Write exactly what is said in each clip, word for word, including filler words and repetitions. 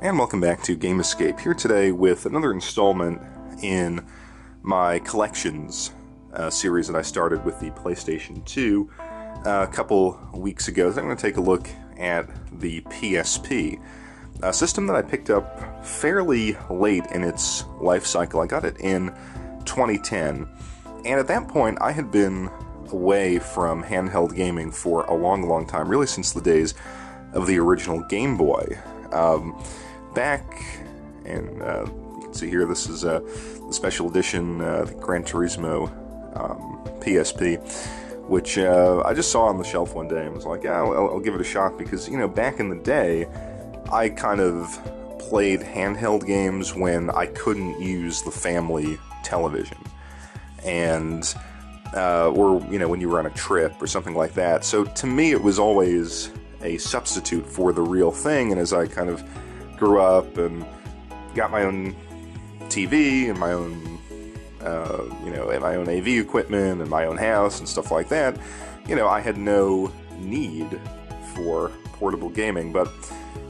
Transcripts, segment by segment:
And welcome back to Game Escape, here today with another installment in my Collections uh, series that I started with the PlayStation two uh, a couple weeks ago. So I'm going to take a look at the P S P, a system that I picked up fairly late in its life cycle. I got it in twenty ten, and at that point I had been away from handheld gaming for a long, long time, really since the days of the original Game Boy. Um, back, and uh, you can see here, this is uh, the special edition, uh, the Gran Turismo um, P S P, which uh, I just saw on the shelf one day and was like, yeah, I'll, I'll give it a shot, because, you know, back in the day, I kind of played handheld games when I couldn't use the family television, and, uh, or, you know, when you were on a trip or something like that, so to me it was always a substitute for the real thing. And as I kind of grew up and got my own T V and my own, uh, you know, and my own A V equipment and my own house and stuff like that, you know, I had no need for portable gaming. But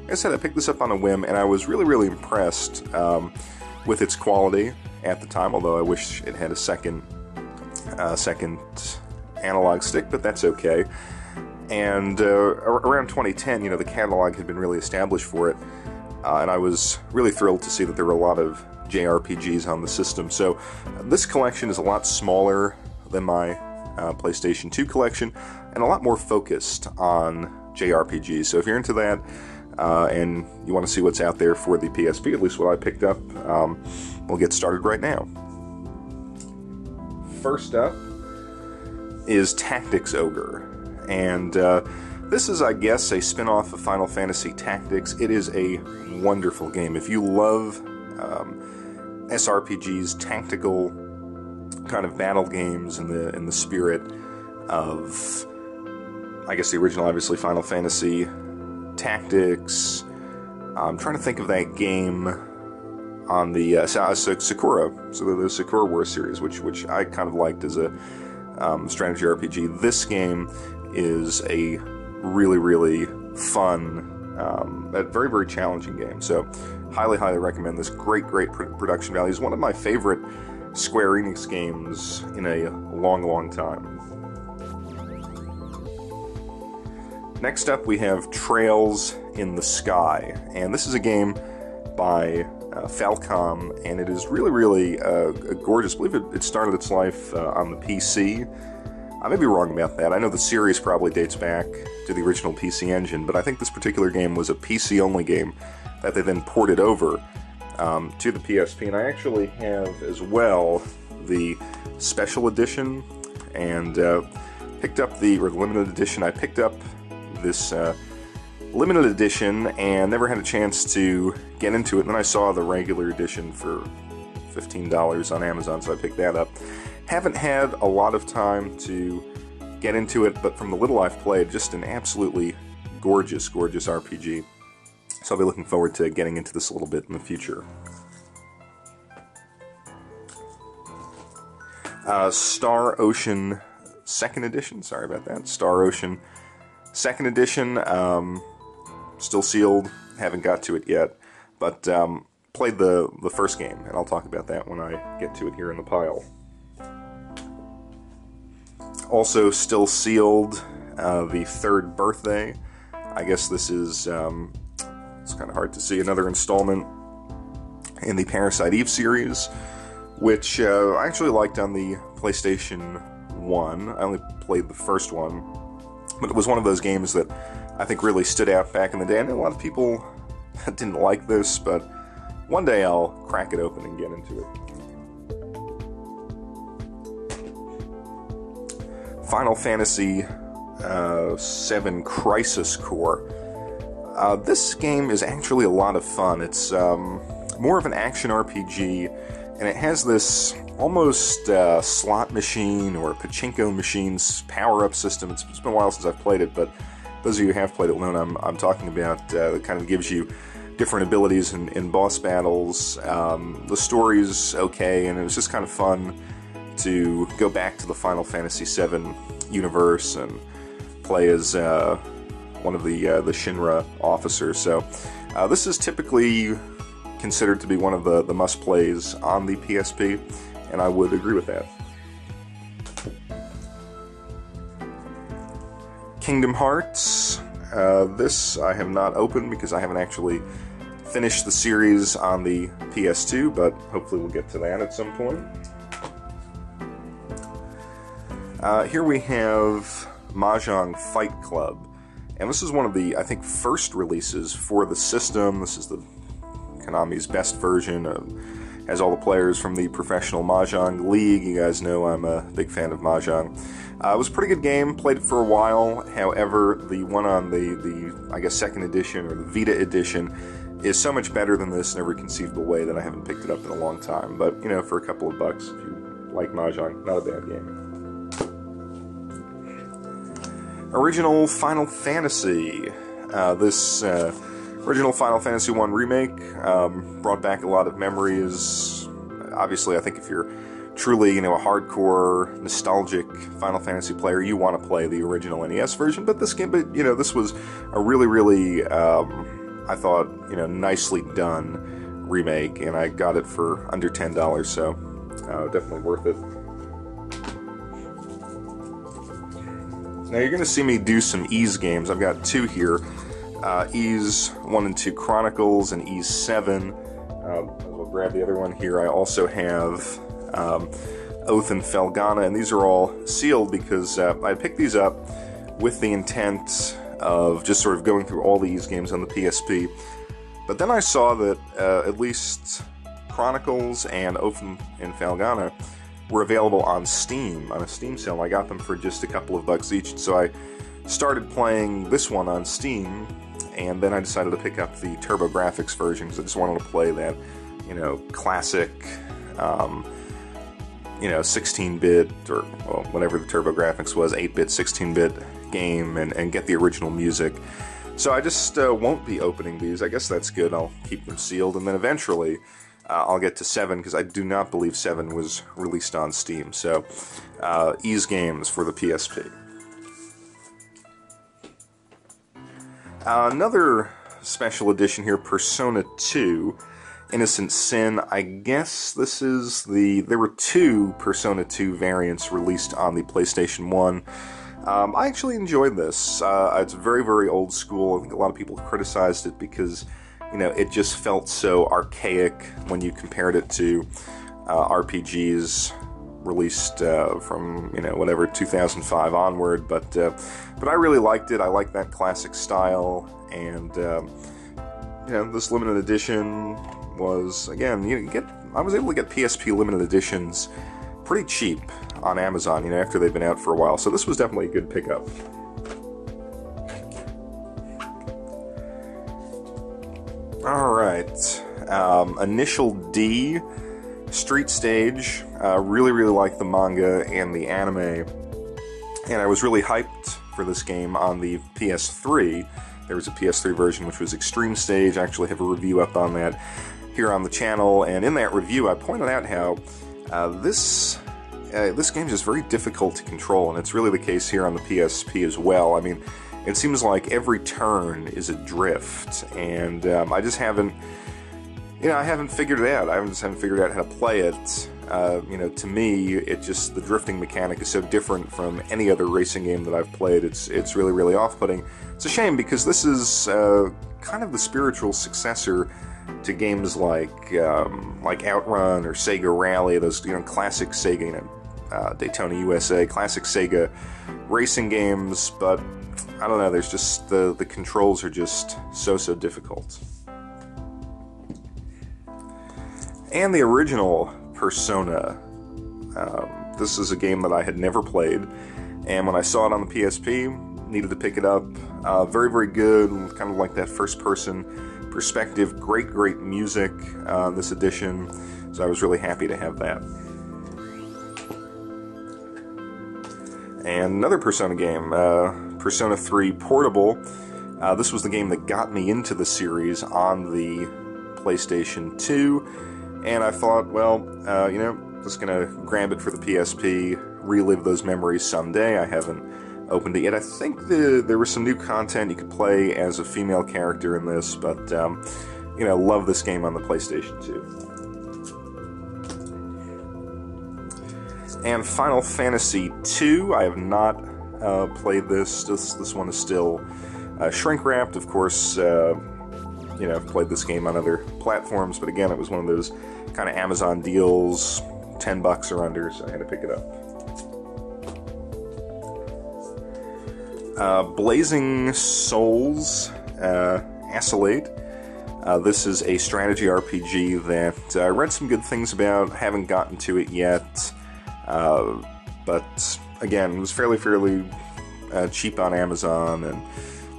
like I said, I picked this up on a whim, and I was really, really impressed um, with its quality at the time, although I wish it had a second, uh, second analog stick, but that's okay. And uh, around twenty ten, you know, the catalog had been really established for it, uh, and I was really thrilled to see that there were a lot of J R P Gs on the system. So uh, this collection is a lot smaller than my uh, PlayStation two collection, and a lot more focused on J R P Gs. So if you're into that, uh, and you want to see what's out there for the P S P, at least what I picked up, um, we'll get started right now. First up is Tactics Ogre. And uh, this is, I guess, a spin-off of Final Fantasy Tactics. It is a wonderful game. If you love um, S R P Gs, tactical kind of battle games in the in the spirit of, I guess, the original, obviously, Final Fantasy Tactics. I'm trying to think of that game on the uh, Sakura, so the Sakura Wars series, which which I kind of liked as a um, strategy R P G. This game is a really, really fun, um, a very, very challenging game. So, highly, highly recommend this. Great, great pr production value. It's one of my favorite Square Enix games in a long, long time. Next up, we have Trails in the Sky. And this is a game by uh, Falcom, and it is really, really uh, gorgeous. I believe it, it started its life uh, on the P C. I may be wrong about that. I know the series probably dates back to the original P C Engine, but I think this particular game was a P C-only game that they then ported over um, to the P S P, and I actually have, as well, the Special Edition, and uh, picked up the, or the Limited Edition. I picked up this uh, Limited Edition and never had a chance to get into it, and then I saw the regular edition for fifteen dollars on Amazon, so I picked that up. Haven't had a lot of time to get into it, but from the little I've played, just an absolutely gorgeous, gorgeous R P G. So I'll be looking forward to getting into this a little bit in the future. Uh, Star Ocean second Edition, sorry about that. Star Ocean second Edition, um, still sealed, haven't got to it yet, but um, played the, the first game, and I'll talk about that when I get to it here in the pile. Also still sealed, uh, The Third Birthday. I guess this is, um, it's kind of hard to see, another installment in the Parasite Eve series, which uh, I actually liked on the PlayStation one. I only played the first one, but it was one of those games that I think really stood out back in the day. I know a lot of people didn't like this, but one day I'll crack it open and get into it. Final Fantasy uh, seven Crisis Core. Uh, this game is actually a lot of fun. It's um, more of an action R P G, and it has this almost uh, slot machine or pachinko machine's power-up system. It's, it's been a while since I've played it, but those of you who have played it will know I'm, I'm talking about. Uh, it kind of gives you different abilities in, in boss battles. Um, the story's okay, and it was just kind of fun to go back to the Final Fantasy seven universe and play as uh, one of the uh, the Shinra officers. So uh, this is typically considered to be one of the, the must-plays on the P S P, and I would agree with that. Kingdom Hearts. Uh, this I have not opened because I haven't actually finished the series on the P S two, but hopefully we'll get to that at some point. Uh, here we have Mahjong Fight Club, and this is one of the, I think, first releases for the system. This is the Konami's best version. It has all the players from the Professional Mahjong League. You guys know I'm a big fan of Mahjong. Uh, it was a pretty good game, played it for a while. However, the one on the, the I guess, second edition, or the Vita edition, is so much better than this in every conceivable way that I haven't picked it up in a long time. But, you know, for a couple of bucks, if you like Mahjong, not a bad game. Original Final Fantasy. Uh, this uh, original Final Fantasy one remake um, brought back a lot of memories. Obviously, I think if you're truly, you know, a hardcore, nostalgic Final Fantasy player, you want to play the original N E S version. But this game, but you know, this was a really, really, um, I thought, you know, nicely done remake, and I got it for under ten dollars, so uh, definitely worth it. Now you're going to see me do some Ys games. I've got two here, uh, Ys one and two Chronicles and Ys seven. Uh, we'll grab the other one here. I also have um, Oath and Felghana, and these are all sealed because uh, I picked these up with the intent of just sort of going through all the Ys games on the P S P. But then I saw that uh, at least Chronicles and Oath and Felghana were available on Steam, on a Steam sale. I got them for just a couple of bucks each, so I started playing this one on Steam, and then I decided to pick up the TurboGrafx version, because I just wanted to play that, you know, classic, um, you know, sixteen-bit, or well, whatever the TurboGrafx was, eight-bit, sixteen-bit game, and, and get the original music. So I just uh, won't be opening these. I guess that's good. I'll keep them sealed, and then eventually Uh, I'll get to seven, because I do not believe seven was released on Steam. So, uh, Ys games for the P S P. Uh, another special edition here, Persona two, Innocent Sin. I guess this is the... There were two Persona two variants released on the PlayStation one. Um, I actually enjoyed this. Uh, it's very, very old school. I think a lot of people criticized it because, you know, it just felt so archaic when you compared it to uh, R P Gs released uh, from, you know, whatever, two thousand five onward, but uh, but I really liked it. I like that classic style, and um, you know, this limited edition was, again, you get, I was able to get P S P limited editions pretty cheap on Amazon, you know, after they've been out for a while, so this was definitely a good pickup. Alright, um, Initial D, Street Stage. Uh, really, really like the manga and the anime, and I was really hyped for this game on the P S three. There was a P S three version which was Extreme Stage. I actually have a review up on that here on the channel, and in that review I pointed out how uh, this, uh, this game is just very difficult to control, and it's really the case here on the P S P as well. I mean, it seems like every turn is a drift, and um, I just haven't, you know, I haven't figured it out. I just haven't figured out how to play it. Uh, you know, to me, it just, the drifting mechanic is so different from any other racing game that I've played. It's it's really, really off-putting. It's a shame, because this is uh, kind of the spiritual successor to games like um, like Outrun or Sega Rally, those, you know, classic Sega, you know, uh, Daytona U S A, classic Sega racing games, but I don't know, there's just, the, the controls are just so, so difficult. And the original Persona. Um, this is a game that I had never played, and when I saw it on the P S P, needed to pick it up. Uh, very, very good, kind of like that first-person perspective. Great, great music uh, this edition, so I was really happy to have that. And another Persona game, uh, Persona three Portable. Uh, this was the game that got me into the series on the PlayStation two, and I thought, well, uh, you know, just gonna grab it for the P S P, relive those memories someday. I haven't open to it. I think the, there was some new content you could play as a female character in this, but, um, you know, love this game on the PlayStation two. And Final Fantasy two, I have not uh, played this. this. This one is still uh, shrink-wrapped. Of course, uh, you know, I've played this game on other platforms, but again, it was one of those kind of Amazon deals, ten bucks or under, so I had to pick it up. Uh, Blazing Souls uh, Assolate. Uh, this is a strategy R P G that I uh, read some good things about, haven't gotten to it yet. Uh, but again, it was fairly, fairly uh, cheap on Amazon, and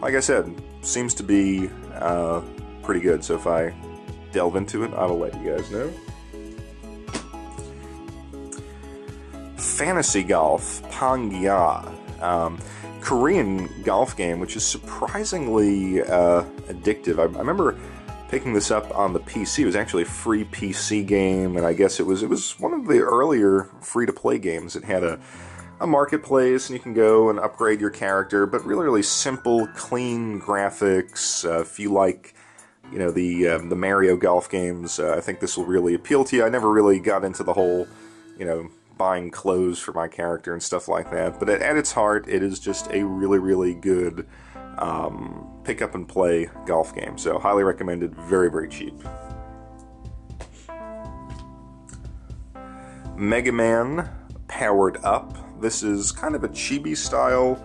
like I said, seems to be uh, pretty good. So if I delve into it, I will let you guys know. Fantasy Golf Pangya, um, Korean golf game, which is surprisingly uh, addictive. I, I remember picking this up on the P C. It was actually a free P C game, and I guess it was it was one of the earlier free-to-play games. It had a, a marketplace, and you can go and upgrade your character, but really, really simple, clean graphics. Uh, if you like, you know, the um, the Mario golf games, uh, I think this will really appeal to you. I never really got into the whole, you know, buying clothes for my character and stuff like that, but at, at its heart, it is just a really, really good Um, pick up and play golf game. So highly recommended, very, very cheap. Mega Man Powered Up. This is kind of a chibi style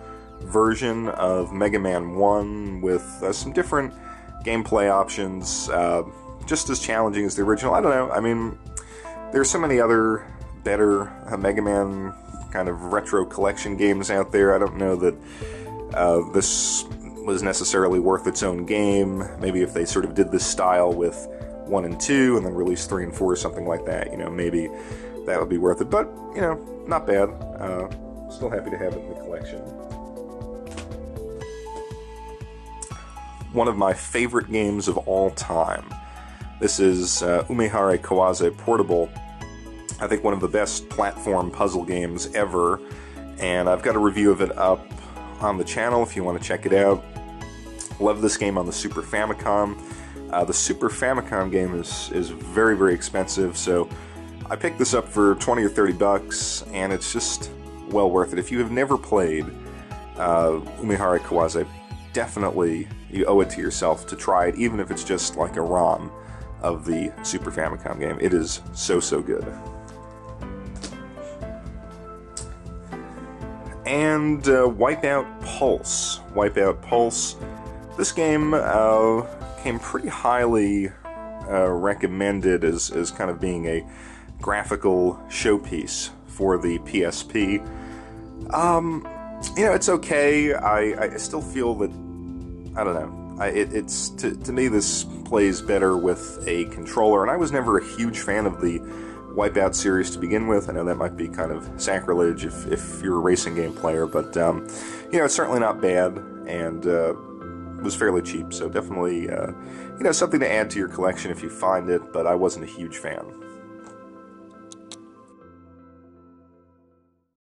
version of Mega Man one with uh, some different gameplay options, uh, just as challenging as the original. I don't know, I mean, there's so many other better uh, Mega Man kind of retro collection games out there. I don't know that uh, this was necessarily worth its own game. Maybe if they sort of did this style with one and two and then released three and four or something like that, you know, maybe that would be worth it. But, you know, not bad. Uh, still happy to have it in the collection. One of my favorite games of all time. This is uh, Umehara Kawase Portable. I think one of the best platform puzzle games ever, and I've got a review of it up on the channel if you want to check it out. Love this game on the Super Famicom. Uh, the Super Famicom game is, is very, very expensive, so I picked this up for twenty or thirty bucks, and it's just well worth it. If you have never played uh, Umehara Kawase, definitely you owe it to yourself to try it, even if it's just like a ROM of the Super Famicom game. It is so, so good. And uh, Wipeout Pulse. Wipeout Pulse. This game uh, came pretty highly uh, recommended as, as kind of being a graphical showpiece for the P S P. Um, you know, it's okay. I, I still feel that, I don't know, I, it, it's to, to me this plays better with a controller, and I was never a huge fan of the Wipeout series to begin with. I know that might be kind of sacrilege if, if you're a racing game player, but um, you know, it's certainly not bad, and uh, was fairly cheap, so definitely uh, you know, something to add to your collection if you find it, but I wasn't a huge fan.